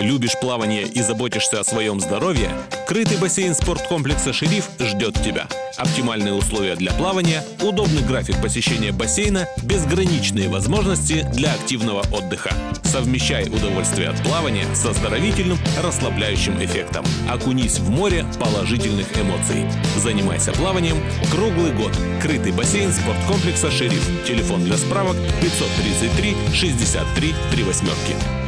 Любишь плавание и заботишься о своем здоровье? Крытый бассейн спорткомплекса «Шериф» ждет тебя. Оптимальные условия для плавания, удобный график посещения бассейна, безграничные возможности для активного отдыха. Совмещай удовольствие от плавания с оздоровительным, расслабляющим эффектом. Окунись в море положительных эмоций. Занимайся плаванием круглый год. Крытый бассейн спорткомплекса «Шериф». Телефон для справок 533 63 38.